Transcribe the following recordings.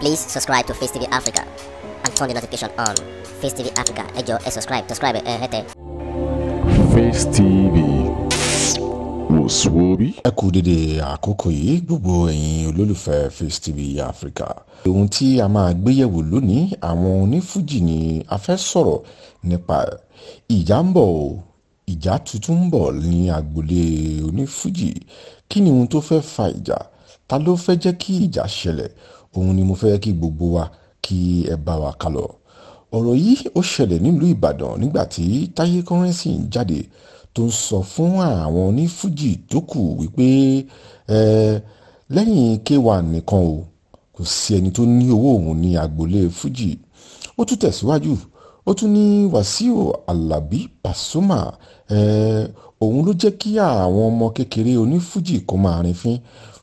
Please subscribe to Face TV Africa and turn the notification on. Face TV Africa, ejo, subscribe, Face TV. Moswobi ẹ kú dédé àkókò yìí gbogbo ẹ̀yin olólùfẹ́ Face TV Africa. Ohun tí a máa gbéyẹ̀wò lónìí àwọn onífújì ni a fẹ́ sọ̀rọ̀ nípa ìjà ń bọ̀ o. Ìjà tuntun ń bọ̀ ní agbolé onífújì. Kí ni ohun tó fẹ́ fa ìjà? Ta ló fẹ́ jẹ́ kí ìjà ṣẹlẹ̀? Ohun ni mo fẹ́ kí gbogbo wa kí ẹ bá wa kálọ. Ọ̀rọ̀ yìí ó ṣẹlẹ̀ nílùú Ìbàdàn nígbà tí Taye Currency ń jáde tó ń sọ fún àwọn onífújì tó kù wípé lẹ́yìn K1 nìkan o kò sí ẹni tó ní owó òun ní agboolé fújì. Ó tún tẹ̀síwájú ó tún ní Wasiu Alabi Pasuma òun ló jẹ́ kí àwọn ọmọ kékeré onífújì kó máa rin fín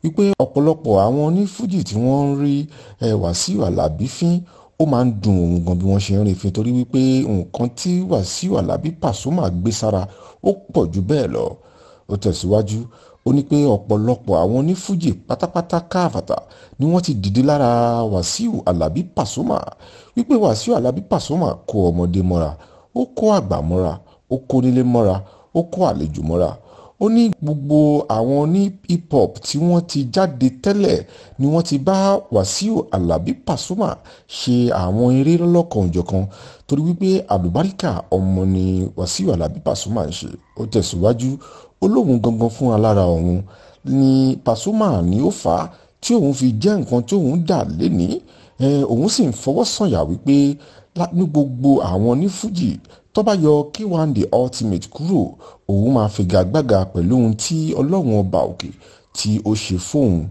wípé ọ̀pọ̀lọpọ̀ àwọn onífújì tí wọ́n ń rí Wasiu Alabi fín ó máa ń dùn òun gan bí wọ́n ṣe ń rìn fín torí wípé nǹkan tí Wasiu Alabi Pasuma gbé sára ó pọ̀ jù bẹ́ẹ̀ lọ. Ó tẹ̀síwájú ó ní pé ọ̀pọ̀lọpọ̀ àwọn onífújì pátápátá káàfàtà ni wọ́n ti dìde lára Wasiu Alabi Pasuma wípé Wasiu Alabi Pasuma kó ọmọdé mọ́ra, ó kó àgbà mọ́ra, ó kó nílé mọ́ra, ó kó àlejò mọ́ra. Ó ní gbogbo àwọn ní hip hop tí wọ́n ti jáde tẹ́lẹ̀ ni wọ́n ti bá Wasiu Alabi Pasuma ṣe àwọn eré lọ́lọ́kan-ò-jọ̀kan torí wípé àlùbáríkà ọmọ ni Wasiu Alabi Pasuma ń ṣe. Ó tẹ̀síwájú olóhùn gangan fún alára òun ni Pasuma ni ó fà á tí òun fi jẹ́ nǹkan tí òun dà lénìí òun sì ń fọwọ́ sọ̀yà wípé ní gbogbo àwọn onífújì tó bá yọ K1 the ultimate kúrò òun máa figagbága pẹ̀lú ohun tí ọlọ́run ọba òkè tí ó ṣe fóun.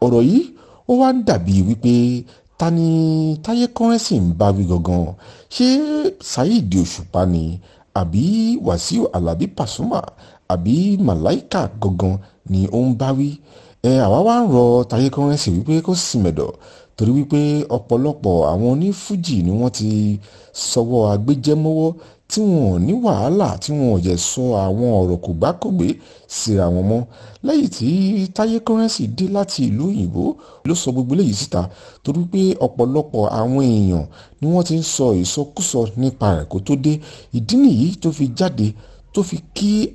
Ọ̀rọ̀ yìí ó wá ń dàbí wípé ta ni Taye Currency ń bá wí gangan? Ṣé Saheed Osupa ni àbí Wasiu Alabi Pasuma àbí Màláìkà gangan ni ó ń bá wí? Àwa wá ń rọ Taye Currency wípé kó sì mẹ̀dọ̀ torí wípé ọ̀pọ̀lọpọ̀ àwọn onífújì ni wọ́n ti sọwọ́ agbéjẹ́mọ́wọ́ tí wọn ní wàhálà tí wọn ò jẹ́ sọ àwọn ọ̀rọ̀ kò gbá kò gbé síra wọn mọ́. Lẹ́yìn tí Taye Currency dé láti ìlú òyìnbó ló sọ gbogbo eléyìí síta torí pé ọ̀pọ̀lọpọ̀ àwọn èèyàn ni wọ́n ti ń sọ ìsọkúsọ nípa rẹ̀ kó tó dé. Ìdí nìyí tó fi jáde tó fi kí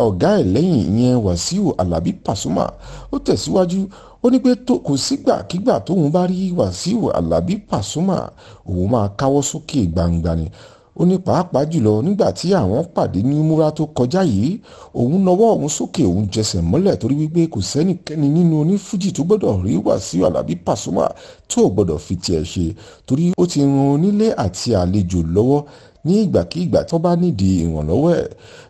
ọ̀gá ẹ̀ lẹ́yìn ìyẹn Wasiu Alabi Pasuma. Ó tẹ̀síwájú ó ní pé kò sígbàkígbà tóun bá rí Wasiu Alabi Pasuma òun máa káwọ́ sókè gbangba ni. Ó ní pàápàá jùlọ nígbà tí àwọn pàdé ní múra tó kọjá yìí òun nawọ́ òun sókè òun jẹsẹ̀ mọ́lẹ̀ torí wípé kò sẹ́nikẹ́ni nínú onífújì tó gbọ́dọ̀ rí Wasiu Alabi Pasuma tó gbọ́dọ̀ fi tiẹ̀ ṣe torí ó ti ran onílé àti àlejò lọ́wọ́ ní ìgbàkígbà tó bá nídìí ìrànlọ́wọ́ ẹ̀.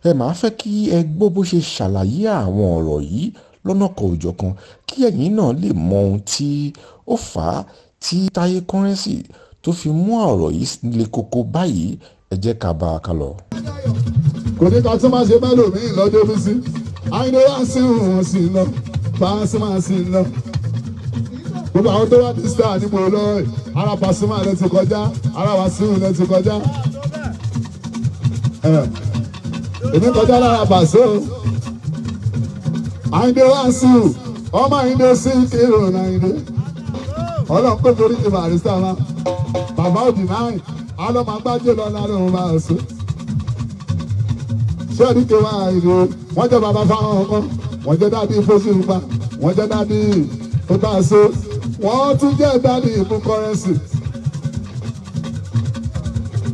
Ẹ máa fẹ́ kí ẹ gbọ́ bó ṣe ṣàlàyé àwọn ọ̀rọ̀ yìí lọ́nà kan òjọ̀kan kí ẹ̀yin náà lè mọ ohun tí ó fà á tí Taye Currency tó fi mú ọ̀rọ̀ yìí le koko báyìí. Ẹ jẹ́ ká bá a kálọ. Kò ní ká tún máa ṣe bẹ́ẹ̀ lómi lọ́jọ́ bí sí àìdọ́wàsí wọn sí lọ Pasuma sí lọ gbogbo àwọn tó wà ní star ní mo lọ ara Pasuma lẹ ti kọjá ara Wasiu lẹ ti kọjá èmi kọjá lára Paso àìdọ́wàsí ọmọ àìdọ́ sí kírò náírà ọlọ́pẹ́ torí ti barista náà bàbá òdì náà alọ́mọ agbájé lọ lálẹ́ òun máa sọ ṣẹ́ẹ̀dì K1 ìlú wọ́n jẹ́ bàbá fáwọn ọkọ wọ́n jẹ́ dádì Fóṣùpá wọ́n jẹ́ dádì Paso wọ́n tún jẹ́ dádì Currency.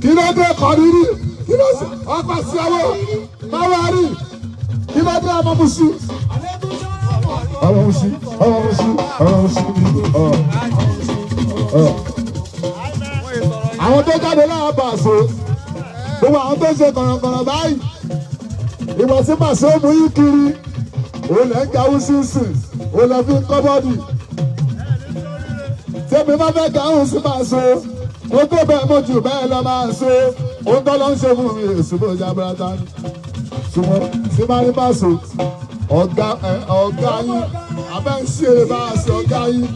Kí ló dé kọ́rírí kí ló sì ọkọ̀ sí ọwọ́ báwárì kí ló dé ọmọ musu ọmọ musu ọmọ musu ọmọ musu àwọn tó jáde lára Paso gbogbo àwọn tó ń ṣe kọ̀rọ̀kọ̀rọ̀ báyìí ìwọ sí Paso mú yí kiri olè ń gawú sínsìn olè fi ń kọ́bọ́dì tèmi má fẹ́ gawú sí Paso ó tó bẹ́ẹ̀ mú jù bẹ́ẹ̀ lọ máa so ó tọ́ ló ń ṣe fún mi ìṣubú ìjà abúlátá ni ṣùgbọ́n sí má rí Paso ọ̀gá yín abẹ́ ń ṣe é bá a ṣe ọ̀gá yín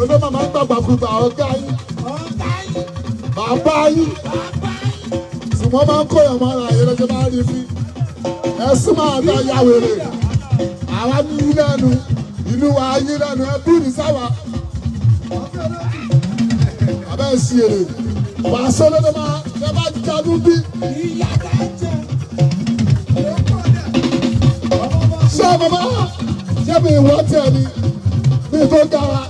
olómọ̀ máa ń gbàgbàkúgbà ọ̀gá yín. Bàbá yìí tí wọ́n máa ń kó ẹ̀mọ́ ara yẹn lọ́jọ́ máa ń rí fi ẹ̀sùn máa dá ya wèrè àwa ní yín lẹ́nu ìlú wa yín lẹ́nu ẹbí ní sáwà Siere. Basele de ma, de ma kanubi. Sa mama, je be wateli. Be fokara.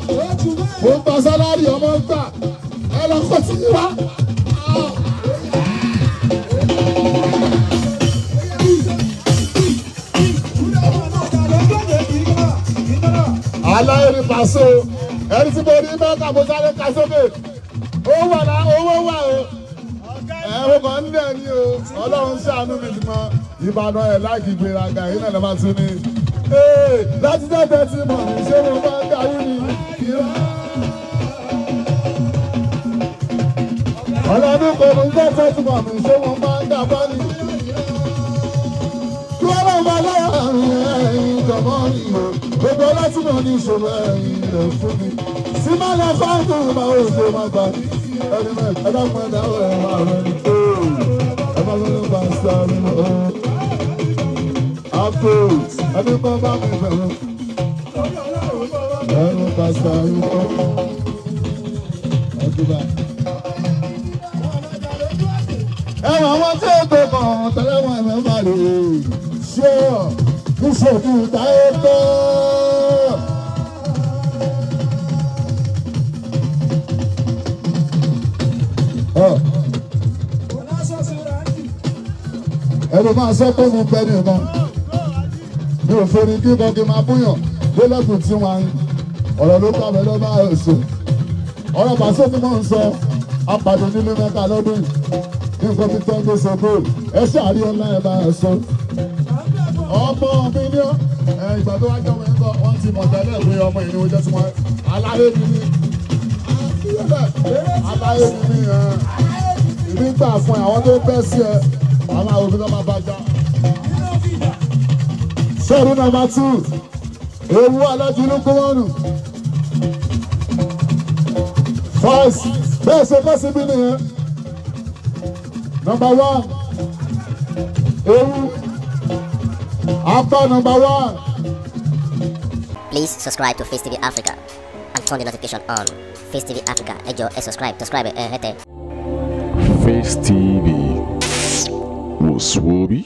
O basala ri omo nta. E lo ko ti wa. So, everybody, Sorry, number two. Ewu alájùlúkú wọnù. First, bẹ́ẹ̀ ṣe kọ́ síbí nìyẹn. Number one, Ewu. After number one. Please subscribe to Face TV Africa and turn the notification on. Face TV Africa, ejo, subscribe, hete. Face TV. Wasuobi.